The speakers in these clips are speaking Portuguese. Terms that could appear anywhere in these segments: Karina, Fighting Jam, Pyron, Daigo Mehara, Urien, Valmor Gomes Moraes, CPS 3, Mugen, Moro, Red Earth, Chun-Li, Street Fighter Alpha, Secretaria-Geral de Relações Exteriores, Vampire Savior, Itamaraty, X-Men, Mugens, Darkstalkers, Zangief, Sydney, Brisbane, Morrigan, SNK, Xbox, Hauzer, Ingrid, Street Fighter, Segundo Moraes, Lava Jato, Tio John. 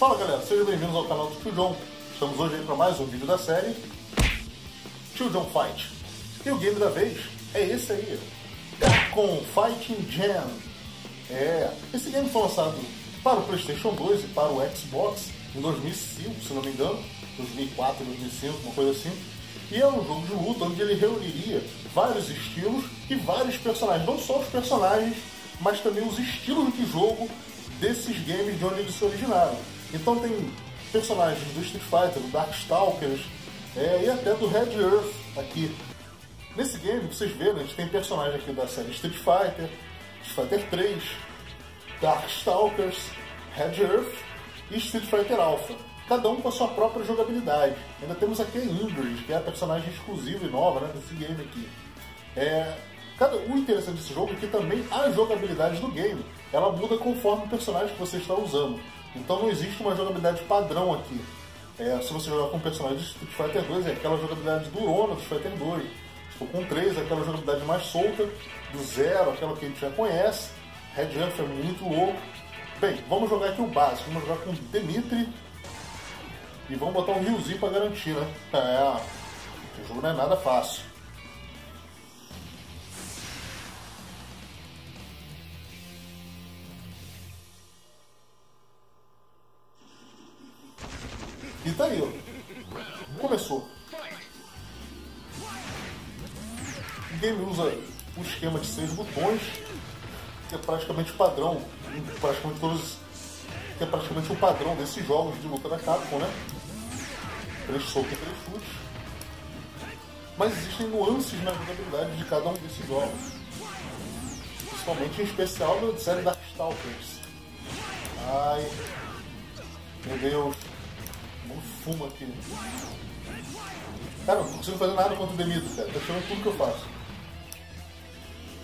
Fala galera, sejam bem-vindos ao canal do Tio John. Estamos hoje aí para mais um vídeo da série Tio John Fight. E o game da vez é esse aí, Capcom Fighting Jam. Esse game foi lançado para o PlayStation 2 e para o Xbox em 2005, se não me engano, 2004, 2005, uma coisa assim. E é um jogo de luta onde ele reuniria vários estilos e vários personagens, não só os personagens, mas também os estilos de jogo desses games de onde eles se originaram. Então tem personagens do Street Fighter, do Darkstalkers e até do Red Earth aqui. Nesse game que vocês vêem, a gente tem personagens aqui da série Street Fighter, Street Fighter 3, Darkstalkers, Red Earth e Street Fighter Alpha. Cada um com a sua própria jogabilidade. Ainda temos aqui a Ingrid, que é a personagem exclusiva e nova, né, desse game aqui. O interessante desse jogo é que também a jogabilidade do game, ela muda conforme o personagem que você está usando. Então não existe uma jogabilidade padrão aqui. Se você jogar com o personagem de Street Fighter 2, é aquela jogabilidade durona do Street Fighter 2. Se for com 3, é aquela jogabilidade mais solta, do 0, aquela que a gente já conhece. Red Jump é muito louco. Bem, vamos jogar aqui o básico. Vamos jogar com o Demitri. E vamos botar um riozinho para garantir, né? O jogo não é nada fácil. E tá aí, ó. Começou. O game usa um esquema de 6 botões, que é praticamente padrão, que é praticamente o padrão desses jogos de luta da Capcom, né? 3 socos e 3 chutes. Mas existem nuances na jogabilidade de cada um desses jogos. Principalmente em especial na série Darkstalkers. Ai. Meu Deus. Fuma aqui. Cara, não consigo fazer nada contra o Demitri, cara. Tá tirando tudo que eu faço.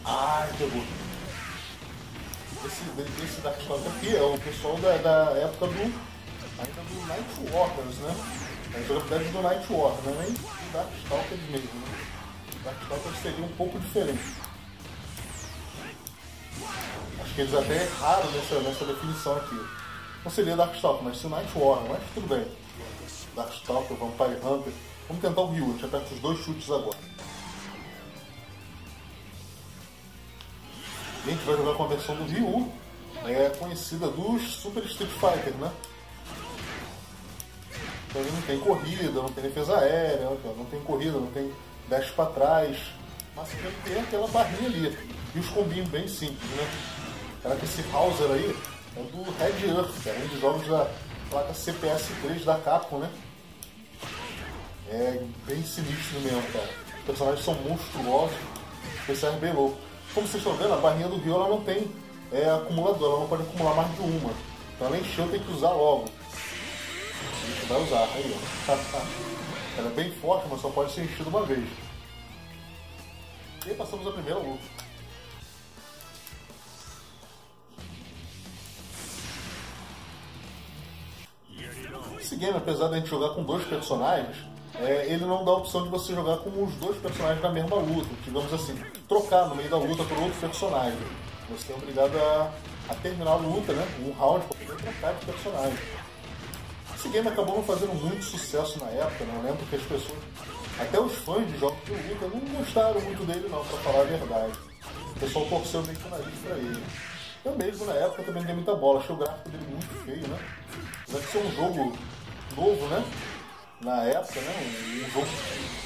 Ai, pegou. Esse Darkstalker aqui é o pessoal da época do Night Walkers, né? A jogabilidade do Night Walker, não é nem do Darkstalker mesmo, né? O Darkstalker seria um pouco diferente. Acho que eles até erraram nessa definição aqui. Não seria Darkstalker, mas sim Night Walker, mas tudo bem. Darkstalker, Vampire Hunter. Vamos tentar o Ryu, a gente aperta os 2 chutes agora. E a gente vai jogar com a versão do Ryu, conhecida dos Super Street Fighter, né? Então ele não tem corrida, não tem defesa aérea, não tem corrida, não tem dash pra trás. Mas tem aquela barrinha ali. E os combinhos bem simples, né? Caraca, esse Hauzer aí é do Red Earth, cara, um dos jogos da placa CPS 3 da Capcom, né? É bem sinistro mesmo, cara. Os personagens são monstruosos, os personagens bem loucos. Como vocês estão vendo, a barrinha do Rio ela não tem acumulador, ela não pode acumular mais de uma. Então ela encheu, tem que usar logo. A gente vai usar, aí ó. Ela é bem forte, mas só pode ser enchida uma vez. E aí passamos a primeira luta. Esse game, apesar de a gente jogar com 2 personagens, ele não dá a opção de você jogar com os 2 personagens na mesma luta. Digamos assim, trocar no meio da luta por outro personagem. Você é obrigado a terminar a luta, né? Um round para poder trocar de personagem. Esse game acabou não fazendo muito sucesso na época, né? Eu lembro que as pessoas, até os fãs de jogos de luta, não gostaram muito dele não, pra falar a verdade. O pessoal torceu meio que o nariz pra ele. Eu mesmo, na época, também não dei muita bola. Achei o gráfico dele muito feio, né? Apesar de ser um jogo novo, né? Na época, né?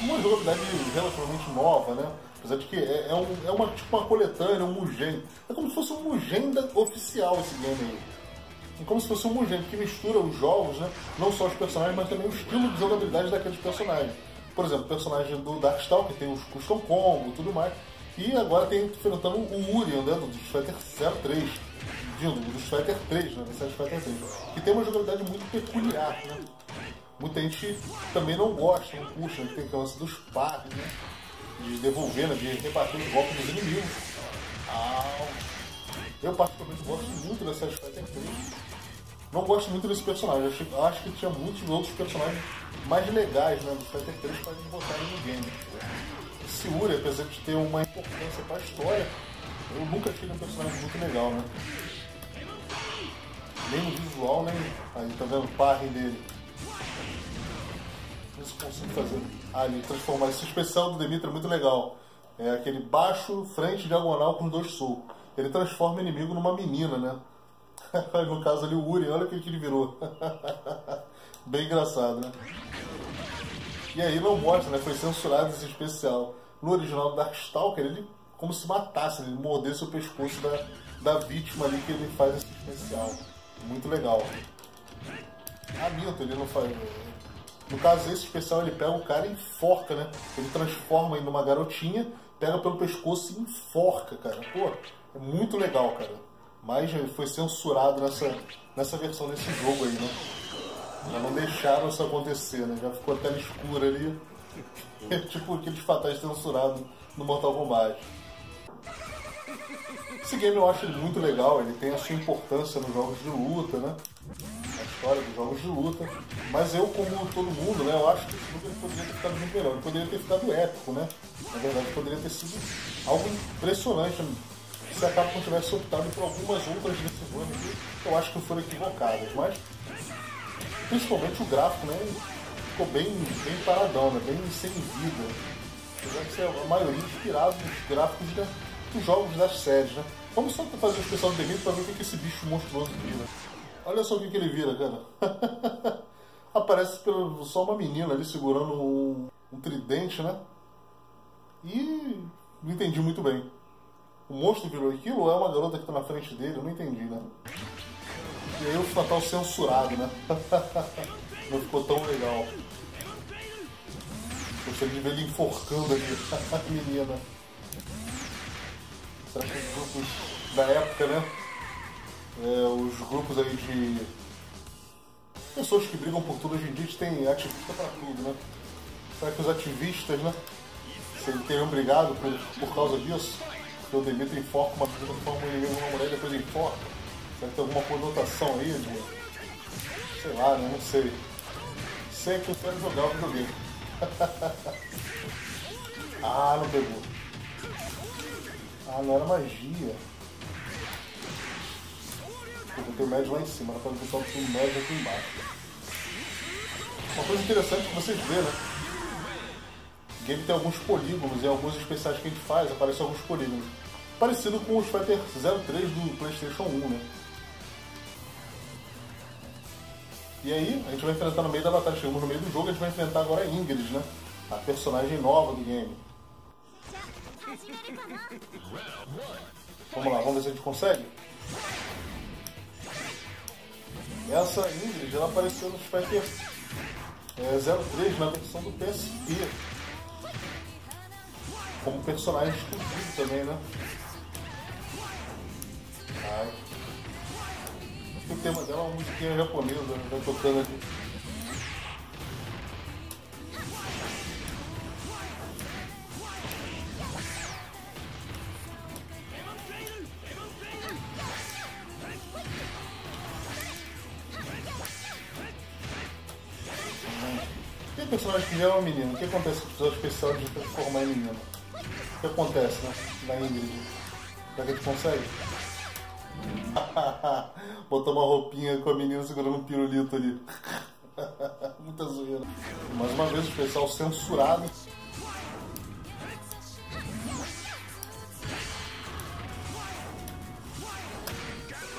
Uma jogabilidade relativamente nova, né? Apesar de que é tipo uma coletânea, um Mugen. É como se fosse um Mugen oficial esse game aí. É como se fosse um Mugen que mistura os jogos, né? Não só os personagens, mas também o estilo de jogabilidade daqueles personagens. Por exemplo, o personagem do Darkstalker tem os custom combo e tudo mais. E agora tem enfrentando o Urien, né, do Street Fighter 03, do Street Fighter 3, né, do Street Fighter 3, que tem uma jogabilidade muito peculiar, né? Muita gente também não gosta, não puxa, tem que lance dos pares, né, de devolver, né, de rebater o golpe dos inimigos. Eu particularmente gosto muito da Street Fighter 3, não gosto muito desse personagem, acho que tinha muitos outros personagens mais legais, né, do Street Fighter 3 para eles botarem no game. Esse Uri, apesar de ter uma importância para a história, eu nunca tive um personagem muito legal, né? Nem no visual, né? Aí tá vendo o parry dele. Isso consigo fazer. Ah, ele transformar esse especial do Demitri é muito legal. É aquele baixo, frente, diagonal com dois socos. Ele transforma o inimigo numa menina, né? No caso ali o Urien, olha o que ele virou. Bem engraçado, né? E aí não mostra, né? Foi censurado esse especial. No original do Darkstalker, ele como se matasse, ele mordesse o pescoço da vítima ali que ele faz esse especial. Muito legal. Ah, minto, ele não faz... No caso, esse especial ele pega o cara e enforca, né? Ele transforma ele numa garotinha, pega pelo pescoço e enforca, cara. Pô, é muito legal, cara. Mas foi censurado nessa versão desse jogo aí, né? Já não deixaram isso acontecer, né? Já ficou a tela escura ali. Tipo aqueles fatais censurados no Mortal Kombat. Esse game eu acho ele muito legal, ele tem a sua importância nos jogos de luta, né? A história dos jogos de luta. Mas eu, como todo mundo, né, eu acho que esse jogo poderia ter ficado muito melhor. Ele poderia ter ficado épico, né? Na verdade, poderia ter sido algo impressionante se a Capcom tivesse optado por algumas outras decisões que eu acho que foram equivocadas. Mas, principalmente o gráfico, né, ficou bem paradão, né? Bem sem vida. Apesar de ser a maioria inspirado nos gráficos dos jogos das séries, né? Vamos só fazer o especial do Demitri pra ver o que esse bicho monstruoso vira. Olha só o que ele vira, cara. Aparece só uma menina ali segurando um tridente, né? E não entendi muito bem. O monstro virou aquilo ou é uma garota que tá na frente dele? Eu não entendi, né? E aí o fatal censurado, né? Não ficou tão legal. Gostaria de ver ele enforcando ali a menina. Será que os grupos da época, né? Os grupos aí de pessoas que brigam por tudo hoje em dia, a gente tem ativista pra tudo, né? Será que os ativistas, né? Se eles teriam brigado por causa disso? Porque o Demitri enforca uma pessoa que forma um inimigo na mulher e depois ele enforca. Será que tem alguma conotação aí de... sei lá, né? Não sei. Sei que eu quero jogar o videogame. Ah, não pegou. Ah, não era magia. Eu botei o médio lá em cima, era pra ver só o médio aqui embaixo. Uma coisa interessante que vocês vê, né? O game tem alguns polígonos e alguns especiais que a gente faz, aparecem alguns polígonos. Parecido com os Fighter 03 do Playstation 1, né? E aí, a gente vai enfrentar no meio da batalha. Chegamos no meio do jogo, a gente vai enfrentar agora a Ingrid, né? A personagem nova do game. Vamos lá, vamos ver se a gente consegue. Essa Ingrid, ela apareceu no Street Fighter 03 na versão do PSP. Como personagem exclusivo também, né? Ai. Acho que o tema dela é uma musiquinha japonesa, né? Tocando aqui. Personagem que já é uma menina, o que acontece com o episódio especial de transformar em menina? O que acontece, né? Na Ingrid? Será que a gente consegue? Botou uma roupinha com a menina segurando um pirulito ali. Muita zoeira. Mais uma vez o especial censurado.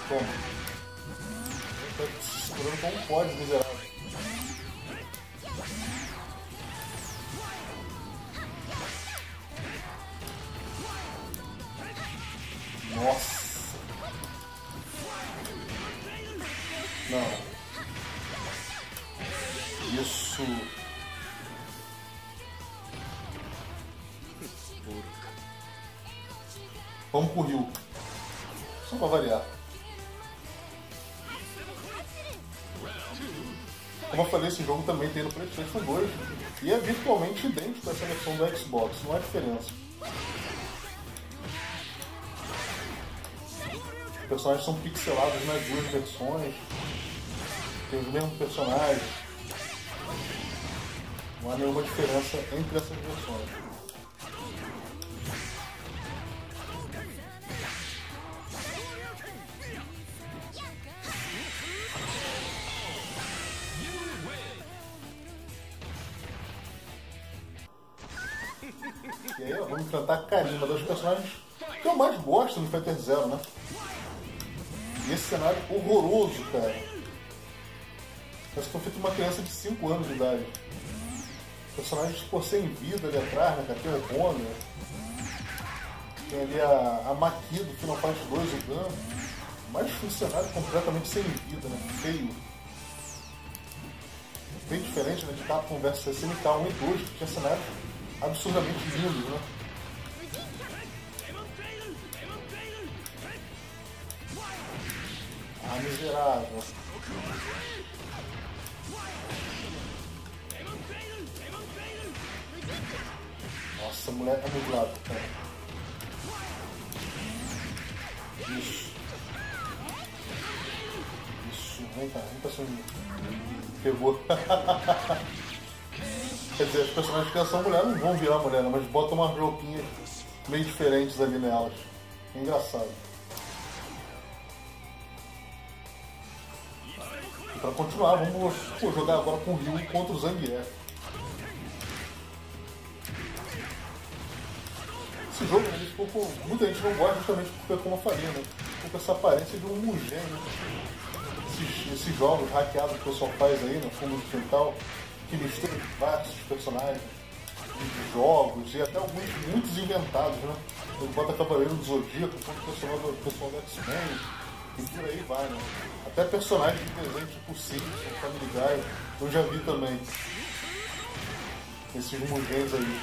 Toma. Tá se segurando como pode, miserável. Nossa! Não! Isso! Vamos pro rio! Só pra variar! Como eu falei, esse jogo também tem no PlayStation 2 e é virtualmente idêntico a essa versão do Xbox, não há diferença. Os personagens são pixelados nas duas versões, tem os mesmos personagens, não há nenhuma diferença entre essas versões. E aí, ó, vamos enfrentar a Karina, dos personagens que eu mais gosto no Fighter Zero, né? E esse cenário horroroso, cara. Parece que eu feito uma criança de 5 anos de idade. Personagens por sem vida ali atrás, né? Aqui é o Bonner. Tem ali a Maki do Final Fight 2, o Gun. Mas um cenário completamente sem vida, né? Feio. Bem diferente, né? De Capcom vs SNK 1 e 2, que tinha cenários absurdamente lindos, né? Ah, miserável. Nossa, a mulher é nublada, cara. Isso. Isso, vem pra cima de mim. Pegou. Quer dizer, as personagens que são mulher não vão virar mulher, mas botam umas roupinhas meio diferentes ali nelas. É engraçado. Pra continuar, vamos jogar agora com o Ryu contra o Zangief. Esse jogo, muita gente não gosta justamente porque, como eu falei, né? Com essa aparência de um Mugen, né? Esses jogos hackeados que o pessoal faz aí no fundo do quintal, que misturam vários personagens de jogos e até alguns muitos inventados, né? Ele bota Cavaleiro do Zodíaco, o pessoal do X-Men. E por aí vai, né? Até personagens de desenho tipo Simpsons, Family Guy, eu já vi também. Esses Mugens aí.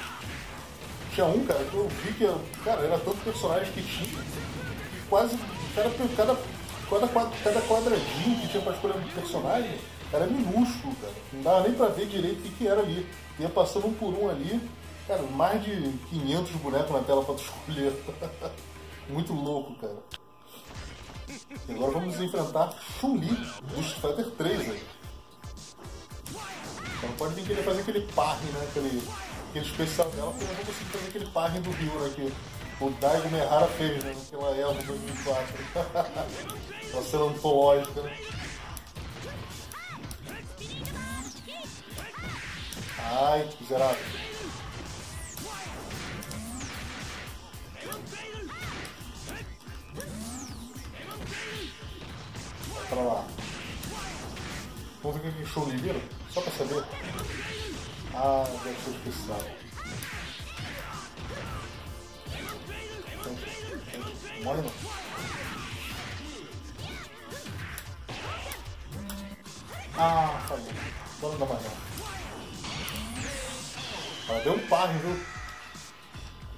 Tinha um, cara, que eu vi que cara, era tanto personagem que tinha, que quase cada quadradinho que tinha pra escolher um personagem era minúsculo, cara. Não dava nem pra ver direito o que era ali. Ia passando um por um ali, cara, mais de 500 bonecos na tela pra tu escolher. Muito louco, cara. E agora vamos enfrentar Chun-Li do Street Fighter 3 aí. Então pode vir querer fazer aquele parry, né? Aquele especial dela, porque eu não vou conseguir fazer aquele parry do Ryu, né? Que o Daigo Mehara fez, né? Naquela Elva 2004. Uma cena antológica, né? Ai, que miserável. Pra lá. Vamos ver o que show libera? Só pra saber. Ah, deve ser especial. Morre não. Ah, falei. Agora não dá mais não. Ela deu um parre, viu?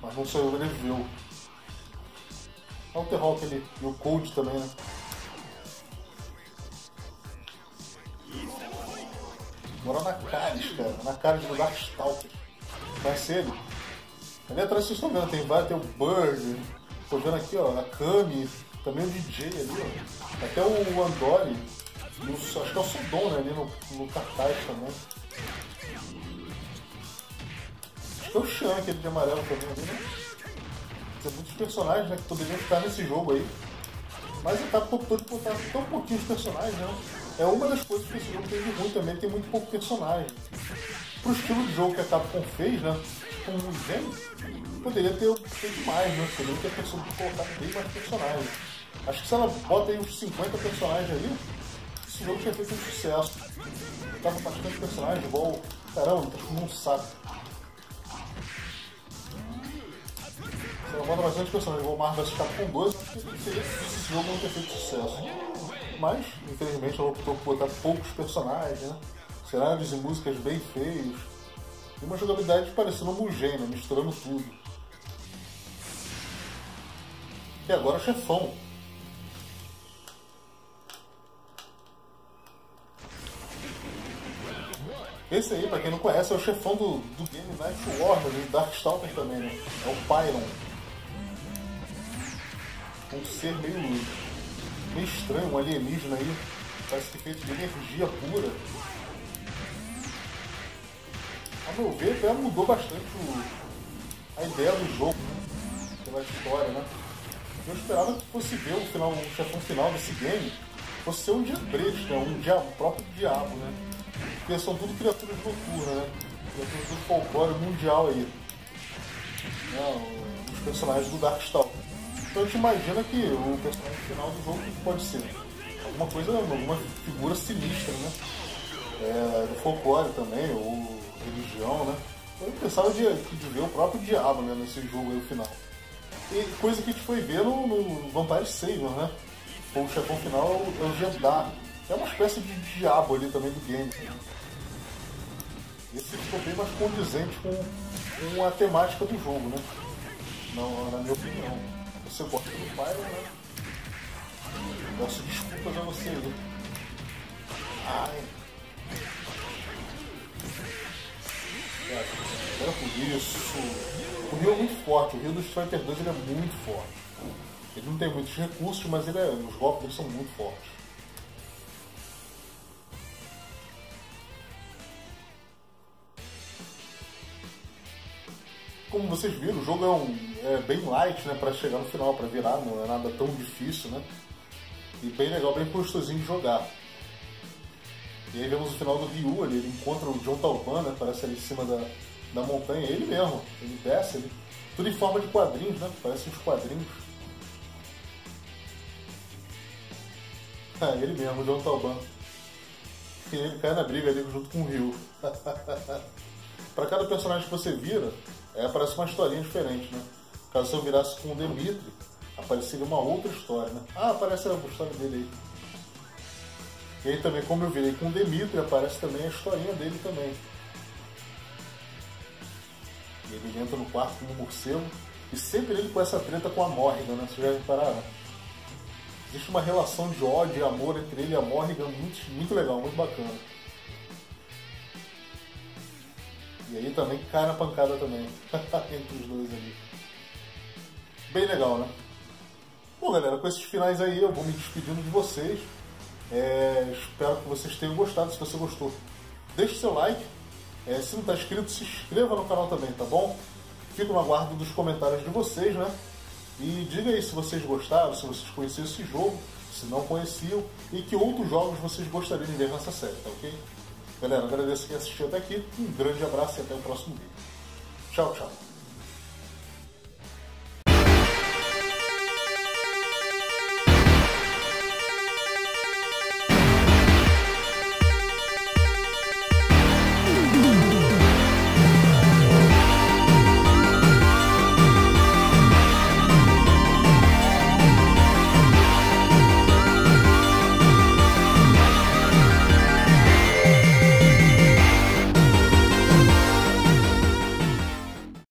Mas não saiu, ele viu. Olha o terror que ele. E o coach também, né? Morar na Caris, cara, na Caris do Darkstalkers. Conhece ele? Ali atrás vocês estão vendo, tem o Bird, estou vendo aqui, ó, a Kami, também o DJ ali, ó. Até o Andori, e acho que é o Sodom, né, ali no cartaz também. Acho que é o Shan, aquele de amarelo também ali, né? Tem muitos personagens, né, que poderiam estar nesse jogo aí. Mas ele tá optando por botar tão pouquinhos personagens, né? É uma das coisas que esse jogo tem de ruim também, tem muito pouco personagem. Pro estilo de jogo que a Capcom fez, né? Com o Mugen, poderia ter feito mais, né? Poderia ter pensado em colocar bem mais personagens. Acho que se ela bota aí uns 50 personagens ali, esse jogo tinha feito um sucesso. Eu tava bastante personagens, igual. Caramba, tá com um saco. Se ela bota bastante personagens, igual Marvel vs Capcom 2, acho que seria difícil esse jogo não ter feito sucesso. Mas, infelizmente, ela optou por botar poucos personagens, né? Cenários e músicas bem feios. E uma jogabilidade parecendo Mugen, né? Misturando tudo. E agora chefão. Esse aí, pra quem não conhece, é o chefão do game Night Warrior e Darkstalkers também, né? É o Pyron. Um ser meio estranho, um alienígena aí, parece que feito de energia pura. A meu ver, até mudou bastante a ideia do jogo, né? Pela história, né? Eu esperava que fosse ver o chefão final desse game, fosse ser um diabrete, né? Um próprio diabo, né? Porque são tudo criaturas noturnas, né? Criaturas do folclore mundial aí. Os personagens do Darkstalkers. Então a gente imagina que o personagem final do jogo pode ser alguma coisa, alguma figura sinistra, né? Do folclore também, ou religião, né? Eu pensava de ver o próprio diabo, né, nesse jogo aí no final. E coisa que a gente foi ver no Vampire Savior, né? O chefão final é o Jebdar. É uma espécie de diabo ali também do game. Esse ficou bem mais condizente com a temática do jogo, né? Na minha opinião. Você gosta do Pyron, né? Peço desculpas a você ali. Ai. Era por isso. O Rio é muito forte. O Rio do Street Fighter 2 ele é muito forte. Ele não tem muitos recursos, mas os golpes dele são muito fortes. Como vocês viram, o jogo é bem light, né, para chegar no final, para virar, não é nada tão difícil, né? E bem legal, bem gostosinho de jogar. E aí vemos o final do Ryu ali, ele encontra o John Tauban, né, aparece ali em cima da montanha, ele mesmo, ele desce ali, tudo em forma de quadrinhos, né, parece uns quadrinhos. Ah, ele mesmo, o John Tauban. E ele cai na briga ali junto com o Ryu. Para cada personagem que você vira, aparece uma historinha diferente, né? Caso eu virasse com o Demitri, apareceria uma outra história, né? Ah, aparece a história dele aí. E aí também, como eu virei com o Demitri, aparece também a historinha dele também. E ele entra no quarto como um morcego, e sempre ele com essa treta com a Morrigan, né? Vocês já repararam? Existe uma relação de ódio e amor entre ele e a Morrigan muito legal, muito bacana. E aí também cai na pancada também, entre os dois ali. Bem legal, né? Bom, galera, com esses finais aí eu vou me despedindo de vocês. Espero que vocês tenham gostado. Se você gostou, deixe seu like. Se não está inscrito, se inscreva no canal também, tá bom? Fico no aguardo dos comentários de vocês, né? E diga aí se vocês gostaram, se vocês conheciam esse jogo, se não conheciam, e que outros jogos vocês gostariam de ver nessa série, tá ok? Galera, agradeço quem assistiu até aqui, um grande abraço e até o próximo vídeo. Tchau, tchau!